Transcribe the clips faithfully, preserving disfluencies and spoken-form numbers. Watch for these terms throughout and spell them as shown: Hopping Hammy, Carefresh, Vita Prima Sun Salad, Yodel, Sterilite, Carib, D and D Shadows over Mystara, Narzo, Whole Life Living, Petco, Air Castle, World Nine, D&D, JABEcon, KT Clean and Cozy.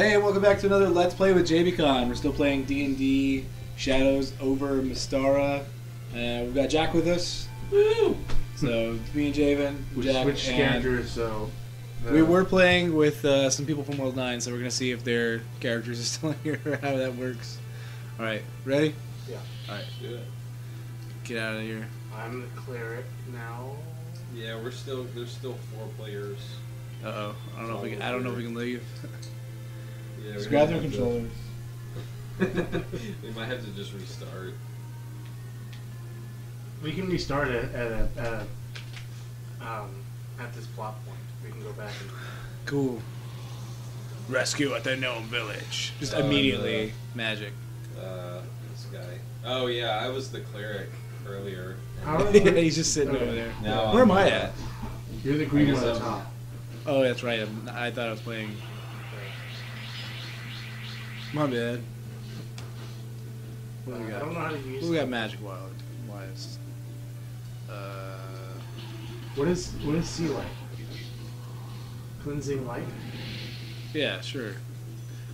Hey, welcome back to another Let's Play with JABEcon. We're still playing D and D Shadows over Mystara. Uh, we've got Jack with us. Woo! So me and Javen, Jack, which characters? So uh, we were playing with uh, some people from World Nine, so we're gonna see if their characters are still in here or how that works. All right, ready? Yeah. All right. Let's do it. Get out of here. I'm the cleric now. Yeah, we're still there's still four players. Uh oh. I don't know if we can, I don't know if we can leave. Yeah, just grab their controllers. We might have to just restart. We can restart at at, a, at, a, um, at this plot point. We can go back and... Cool. Rescue at the Gnome Village. Just oh, immediately. And, uh, magic. Uh, this guy. Oh yeah, I was the cleric earlier. Yeah, he's just sitting okay. over there. Now Where I'm am I at? You're the green one at the top. Oh, that's right. I'm, I thought I was playing... My bad. What do we got? I don't know how to use what we got magic-wise. Uh, what is what is sea light? Cleansing light? Yeah, sure.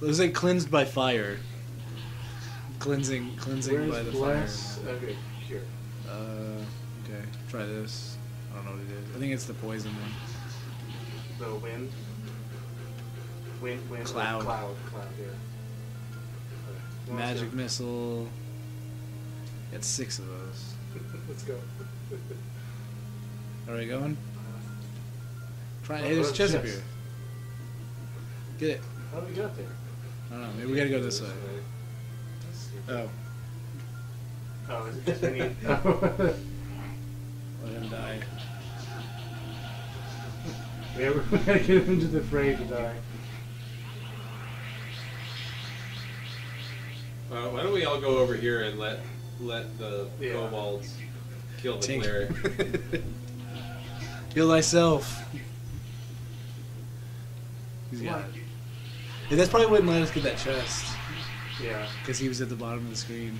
Let's like cleansed by fire. Cleansing, cleansing Where's by the bless? fire. Okay, here. Uh, okay. Try this. I don't know what it is. I think it's the poison one. The wind. Wind, wind, cloud, cloud, cloud. Yeah. Magic missile. Got six of those. Let's go. Are we going? Try and oh, hit this chest up here. Get it. How do we get up there? I don't know. Maybe we gotta go this way. Oh. Oh, is it just we need? Oh. Let him die. We gotta get him into the fray to die. Uh, why don't we all go over here and let let the yeah. kobolds kill the Tink. cleric? Kill thyself. Yeah. yeah. That's probably wouldn't let us get that chest. Yeah. Because he was at the bottom of the screen.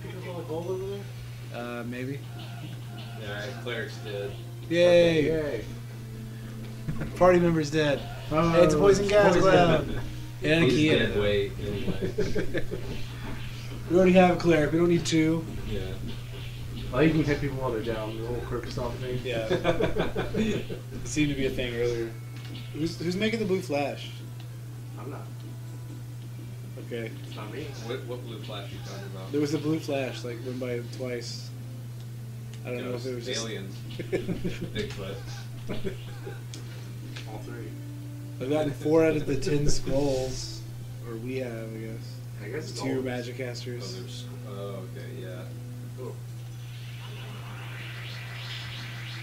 Pick up all the gold over there? Uh, maybe. Alright, cleric's dead. Yay! Yay. Party member's dead. Oh, hey, it's a poison gas cloud. And a key in it. Wait, anyway. We already have a cleric. We don't need two. Yeah. Well, you can hit people while they're down. The whole quirk stop thing. Yeah. It seemed to be a thing earlier. Who's who's making the blue flash? I'm not. Okay. It's not me. What what blue flash are you talking about? There was a blue flash like went by twice. I don't it know was if it was aliens. Bigfoot. All three. I've gotten four out of the ten scrolls, or we have, I guess. I guess two gold. magic casters. Oh, oh okay, yeah. Cool.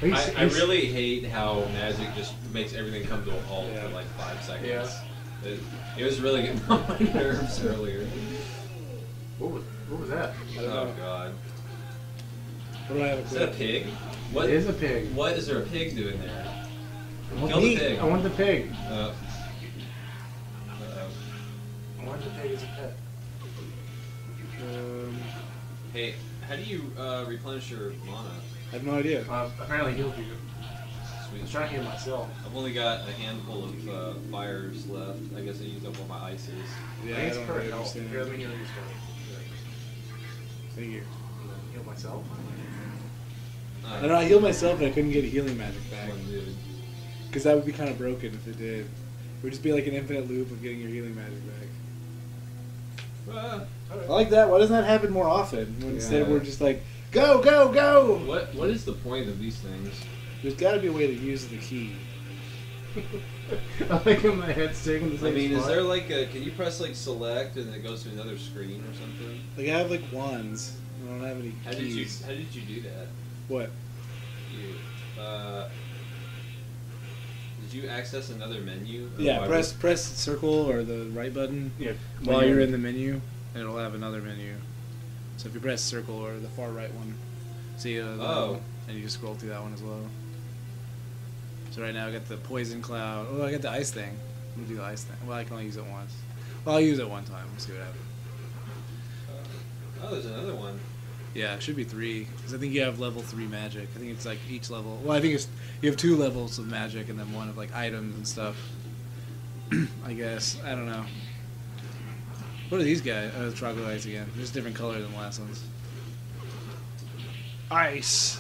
I, I really hate how magic just makes everything come to a halt yeah. for like five seconds. Yeah. It, it was really getting on my nerves earlier. What was what was that? Oh know. God. What do I have? Is that a pig? What it is a pig? What is there a pig doing there? I want the pig. I want the pig. Uh, uh, I want the pig as a pet. Um, hey, how do you uh, replenish your mana? I have no idea. Uh, apparently healed you. Sweet. I'm trying to heal myself. I've only got a handful of uh, fires left. I guess I used up all my ices. Yeah, I think I it's perfect. I'll grab me healing spell. Thank you. And then heal myself. Uh, I don't know, I healed myself and I couldn't get a healing magic back. Because that would be kind of broken if it did. It would just be like an infinite loop of getting your healing magic back. Uh, I like that. Why doesn't that happen more often? When yeah. Instead we're just like, go, go, go! What What is the point of these things? There's got to be a way to use the key. I think my head's taking the same I mean, spot. Is there like a... Can you press like select and it goes to another screen or something? Like I have like wands. I don't have any keys. How did you, how did you do that? What? You... Uh... Did you access another menu? Yeah, press would... press circle or the right button yeah, while menu. you're in the menu, and it'll have another menu. So if you press circle or the far right one, see uh, the oh. one, and you just scroll through that one as well. So right now I got the poison cloud. Oh, I got the ice thing. I'm gonna do the ice thing. Well, I can only use it once. Well, I'll use it one time. Let's see what happens. Uh, oh, there's another one. Yeah, it should be three, because I think you have level three magic. I think it's like each level... Well, I think it's you have two levels of magic and then one of like items and stuff. I guess. I don't know. What are these guys? Oh, the troglodytes again. They're just different color than the last ones. Ice!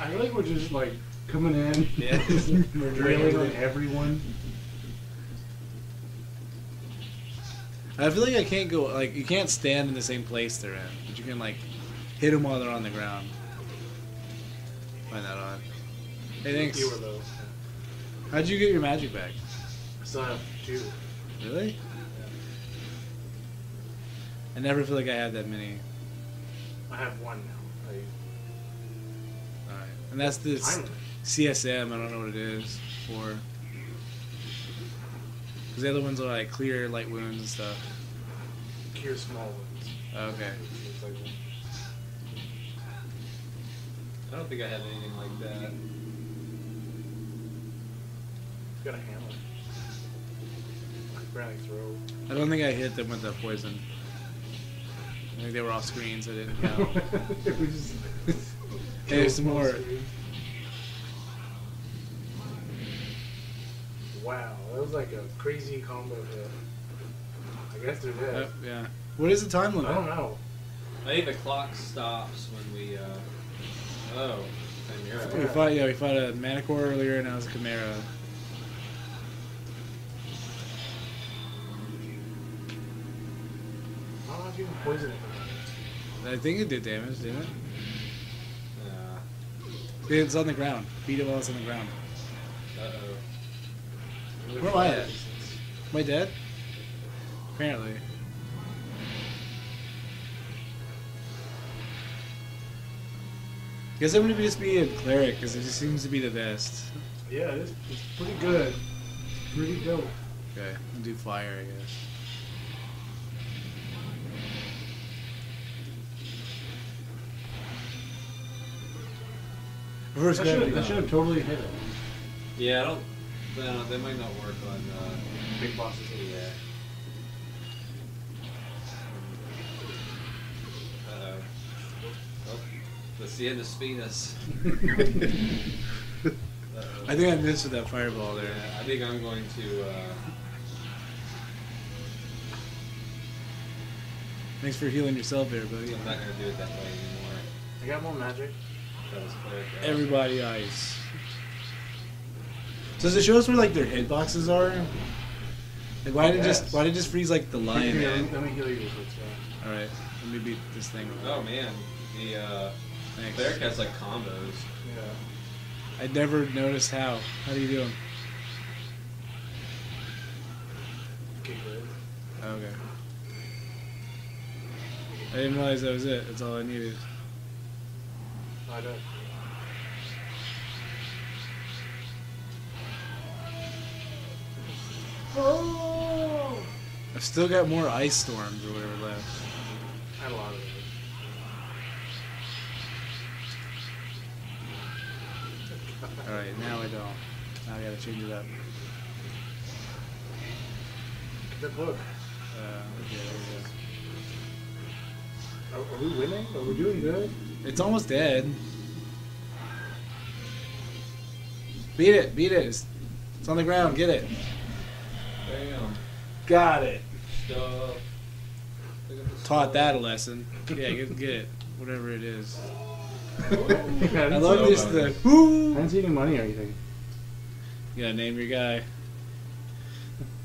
I feel like we're just, like, coming in. Yeah. We're drailing everyone. I feel like I can't go, like, you can't stand in the same place they're in. But you can, like, hit them while they're on the ground. Find that odd. Hey, thanks. You were those. How'd you get your magic back? I still have two. Really? Yeah. I never feel like I had that many. I have one now. I... Alright. And that's this C S M, I don't know what it is for. Because the other ones are like clear light wounds and stuff. Clear small wounds. Okay. I don't think I had anything like that. I've got a hammer. Throw. I don't think I hit them with the poison. I think they were off screen, so I didn't count. Hey, there's some more. Screen. Wow, that was like a crazy combo hit. I guess they're dead. Uh, yeah. What is the time limit? I don't know. I think the clock stops when we. Uh... Oh, and you're right. We fought. Yeah, we fought a Manticore earlier, and I was a Chimera. Poison. I think it did damage, didn't it? Yeah. It's on the ground. Beat it while it's on the ground. Uh oh. Where am I at? Am I dead? Apparently. I guess I'm gonna be just be a cleric because it just seems to be the best. Yeah, it's pretty good. Pretty dope. Okay, I'll do fire, I guess. I should, have, I should have totally hit it. Yeah, I don't. No, they might not work on uh, big bosses. Yeah. Uh oh. Oh, that's the end of Spinas. I think I missed with that fireball there. Yeah, I think I'm going to. Uh... Thanks for healing yourself there, buddy. I'm not gonna do it that way anymore. I got more magic. Everybody ice. So does it show us where like their hitboxes are? Like why did just why did just freeze like the lion? Here, man? Let me heal you. All right, let me beat this thing. Oh man, the uh, cleric has like combos. Yeah. I never noticed how. How do you do them? Okay. I didn't realize that was it. That's all I needed. I don't. Oh! I've still got more ice storms or whatever left. I had a lot of it. Alright, now I don't. Now I gotta change it up. Good book. Uh, okay, there we go. Are, are we winning? Are we doing good? It's almost dead. Beat it, beat it. It's, it's on the ground, get it. Damn. Got it. Stop. Taught that a lesson. Yeah, get, get it. Whatever it is. I love this the whoo! I didn't see any money or anything. You gotta name your guy.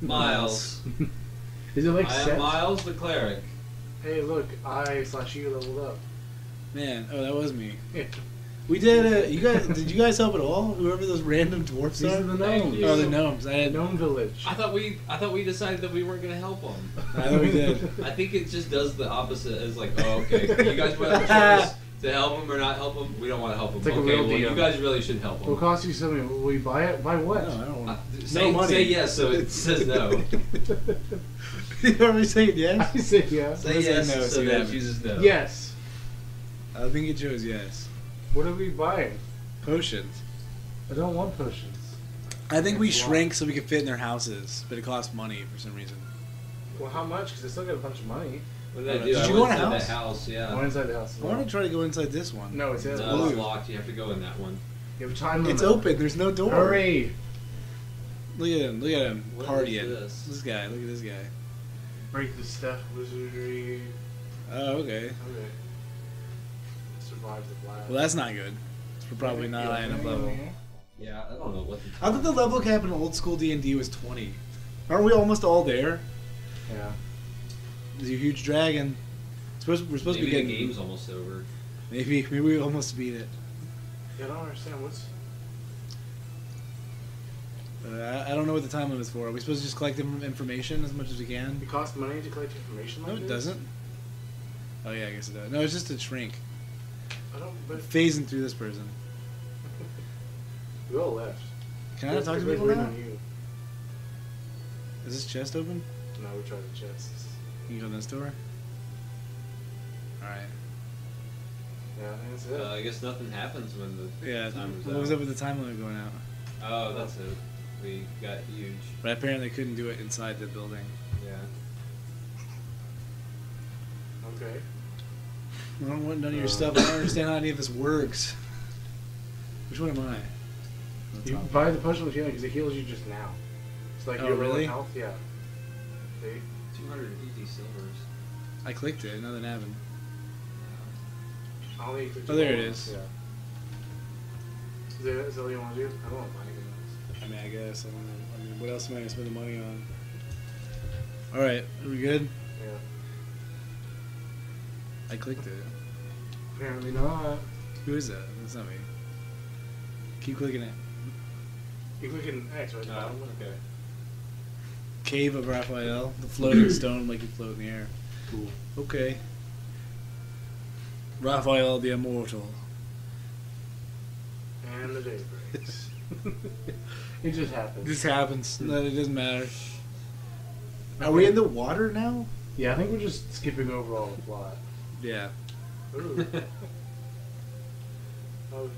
Miles. Is it like I am Miles the Cleric. Hey look, I slash you leveled up. Man, oh, that was me. Yeah. We did it. You guys, did you guys help at all? Whoever those random dwarfs These are. are the gnomes. Oh, the gnomes. I had gnome village. I thought we, I thought we decided that we weren't gonna help them. I thought we did. I think it just does the opposite. It's like, oh, okay, you guys want to help them or not help them? We don't want to help them. It's like okay, a real well, deal. You guys really should help them. It'll cost you something. Will we buy it? Buy what? No, I don't want to. Uh, say, no money. Say yes, so it says no. You already saying yes. I say yeah. Say yes, say no, so that chooses no. Yes. I think it chose yes. What are we buying? Potions. I don't want potions. I think we shrank so we could fit in their houses, but it costs money for some reason. Well, how much? Because I still got a bunch of money. What did, I do? did I you go in a house? house? Yeah. I went inside the house. I want to try to go inside this one. No, it's, no, it's locked. You have to go in that one. You have time limit. It's open. There's no door. Hurry! Look at him, look at him, what partying. This? this guy, look at this guy. Break the stuff, wizardry. Oh, okay. Okay. Survive the blast. Well, that's not good. It's probably not high enough level. Yeah, I don't know what the I thought the level cap in old school D and D was twenty. Aren't we almost all there? Yeah. There's a huge dragon. We're supposed, we're supposed to be getting... Maybe the game's almost over. Maybe, maybe we almost beat it. Yeah, I don't understand. What's... Uh, I don't know what the time limit is for. Are we supposed to just collect information as much as we can? It costs money to collect information like No, it this? doesn't. Oh, yeah, I guess it does. No, it's just a shrink. I don't... But phasing through this person. We all left. Can I not talk to people now? Is this chest open? No, we tried the chests. Can you go in this door? Alright. Yeah, I think that's it. Uh, I guess nothing happens when the yeah, time was what out. was up with the time limit going out? Oh, that's it. We got huge. But apparently couldn't do it inside the building. Yeah. Okay. I don't want none of your um. stuff. I don't understand how any of this works. Which one am I? That's you buy the potion of healing because it heals you just now. It's like oh, your really? health, yeah. See? two hundred fifty silvers. I clicked it, nothing happened. Oh, there it is. Yeah. Is, there, is that what you want to do? I don't want to buy anything else. I mean, I guess. I, wanna, I mean, what else am I going to spend the money on? Alright, are we good? Yeah. I clicked it. Apparently not. Who is that? That's not me. Keep clicking it. Keep clicking X right now. Oh, okay. Cave of Raphael. The floating stone like you float in the air. Cool. Okay. Raphael the Immortal. And the day breaks. It just happens. It just happens. No, it doesn't matter. Are we in the water now? Yeah, I think we're just skipping over all the plot. Yeah. Ooh.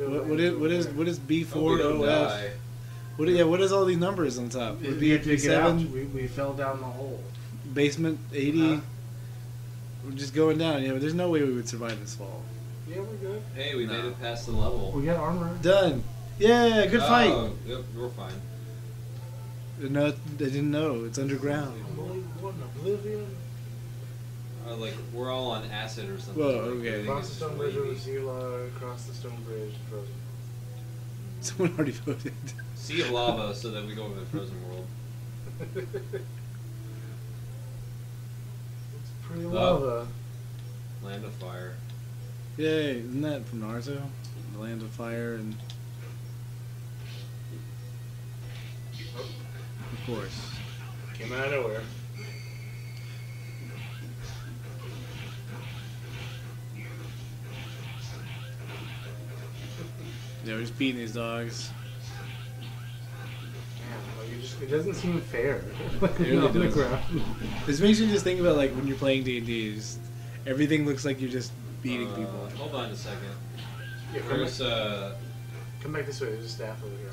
what, what, is, what is what is B four O F? What yeah? What is all these numbers on top? It, we, to get out, we we fell down the hole. Basement eighty. Huh? We're just going down. Yeah, but there's no way we would survive this fall. Yeah, we're good. Hey, we no. made it past the level. We got armor. Done. Yeah, good oh, fight. Yep, we're fine. No, I didn't know. It's underground. What an oblivion. Uh, like, we're all on acid or something. Whoa, okay. Like, Cross the Stone Bridge over Zila. Cross the Stone Bridge. Frozen. Someone already voted. Sea of Lava so that we go over the Frozen World. Pretty lava. Oh. Land of Fire. Yay, isn't that from Narzo? The Land of Fire and... Oh. Of course. Came out of nowhere. Yeah, we're just beating these dogs. It doesn't seem fair. Like, it really does. The this makes you just think about like when you're playing D and D, everything looks like you're just beating uh, people. Hold on a second. Yeah, come, back, uh, come back this way. There's a staff over here.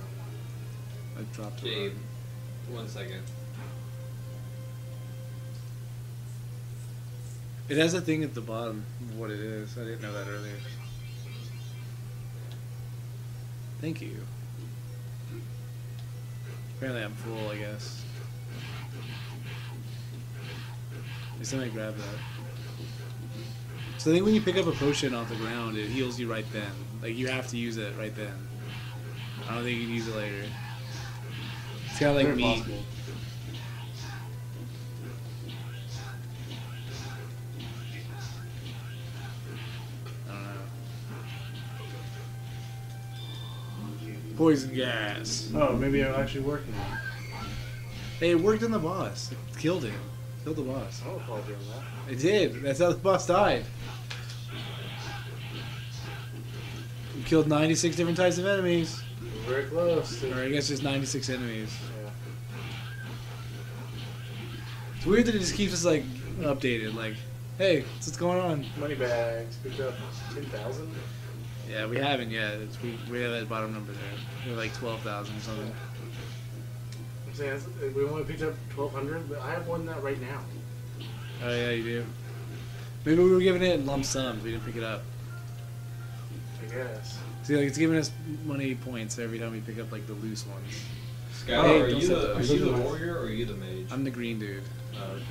I dropped Dave. It one second. It has a thing at the bottom of what it is. I didn't know that earlier. Thank you. Apparently I'm full, I guess. Maybe somebody grab that. So I think when you pick up a potion off the ground, it heals you right then. Like, you have to use it right then. I don't think you can use it later. It's kind of like me. I don't know. Poison gas. Oh, maybe it'll actually work now. Hey, it worked on the boss. It killed him. It killed the boss. Oh, Paul did that. It did. That's how the boss died. We killed ninety-six different types of enemies. We're very close. Or I guess just ninety-six enemies. Yeah. It's weird that it just keeps us like updated. Like, hey, what's going on? Money bags. Picked up ten thousand. Yeah, we haven't yet. It's, we we have that bottom number there. We're like twelve thousand or something. I'm saying that's, we only picked up twelve hundred, but I have one that right now. Oh yeah, you do. Maybe we were giving it in lump sums. We didn't pick it up. I guess. See, like it's giving us money points every time we pick up like the loose ones. Scout, hey, are, you the, are you the warrior or are you the mage? I'm the green dude. Oh, okay.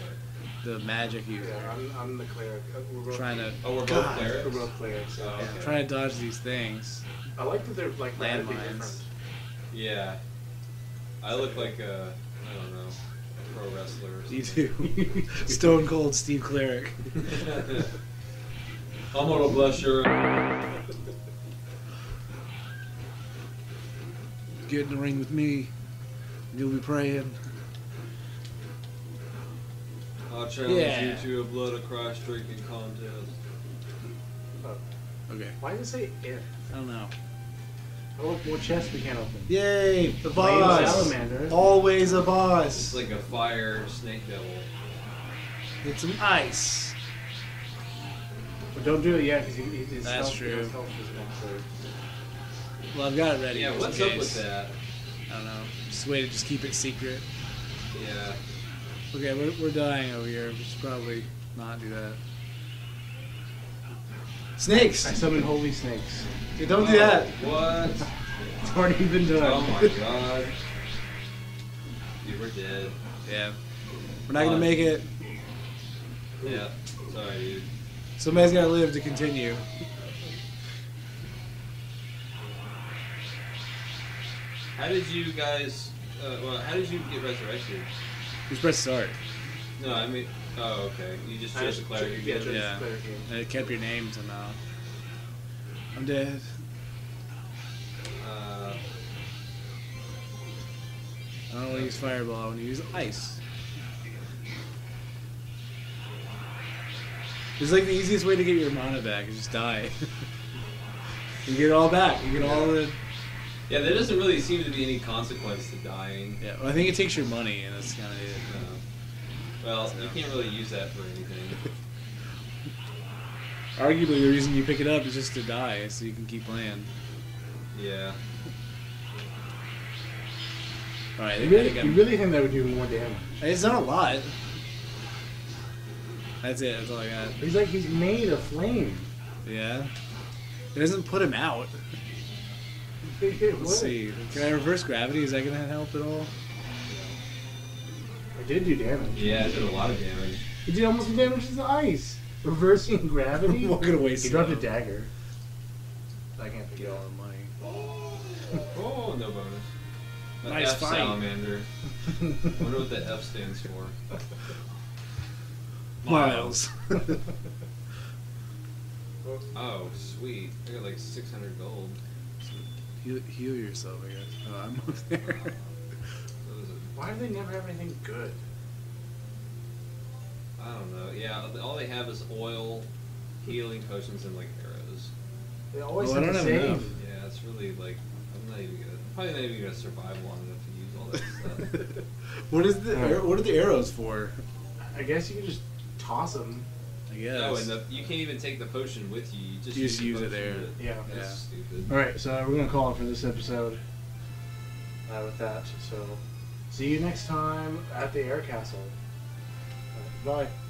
The magic user. Yeah, I'm, I'm the cleric. We're both trying to. Oh, we're both clerics. We're both clerics. Oh, okay. Yeah, trying to dodge these things. I like that they're like landmines. Yeah. I look like a, I don't know, a pro wrestler. Or you do. Stone Cold Steve Cleric. I'm gonna bless your. Get in the ring with me. You'll be praying. I'll challenge yeah. you to a blood of Christ drinking contest. Oh. Okay. Why did it say if? I don't know. I want more chests we can't open. Yay! The boss! Salamander. Always a boss. It's like a fire snake devil. Get some ice. But don't do it yet because he, his That's health, true. His health is concerned. Well, I've got it ready. Yeah, what's up with that? I don't know. Just way to just keep it secret. Yeah. Okay, we're, we're dying over here. We should probably not do that. Snakes! I summon holy snakes. Hey, don't oh, do that! What? It's already been done. Oh my god. Dude, we're dead. Yeah. We're not um, gonna make it. Yeah. Sorry, dude. Somebody's gotta live to continue. How did you guys... Uh, well, how did you get resurrected? Just press start. No, I mean... Oh, okay. You just chose the cleric again. Yeah. And it kept your name somehow. I'm dead. Uh, I don't want to use fireball. I want to use ice. It's like the easiest way to get your mana back is just die. You get it all back. You get all the... Yeah, there doesn't really seem to be any consequence to dying. Yeah, well, I think it takes your money, and that's kind of it. Uh, Well, you can't really use that for anything. Arguably, the reason you pick it up is just to die, so you can keep playing. Yeah. All right. You really, you really think that would do more damage? It's not a lot. That's it. That's all I got. He's like he's made of flame. Yeah. It doesn't put him out. Let's would. see. Can I reverse gravity? Is that gonna help at all? It did do damage. Yeah, it did a lot of damage. It did almost as damage as the ice. Reversing gravity. Walking away. He dropped a dagger. I can't forget all the money. Oh, oh no bonus. An nice F fight. Salamander. I wonder what the F stands for. Miles. Oh, sweet. I got like six hundred gold. Heal, heal yourself, I guess. Oh, I'm up there. Why do they never have anything good? I don't know. Yeah, all they have is oil, healing potions, and like arrows. They always well, have the same. Enough. Yeah, it's really like I'm not even gonna probably not even gonna survive long enough to use all that stuff. What is the uh, what are the arrows for? I guess you can just toss them. I guess. No, and the, you can't even take the potion with you. You just, you just use, use it there. It. Yeah. That's yeah. stupid. All right, so we're gonna call it for this episode. Uh, with that, so. See you next time at the Air Castle. Right, bye.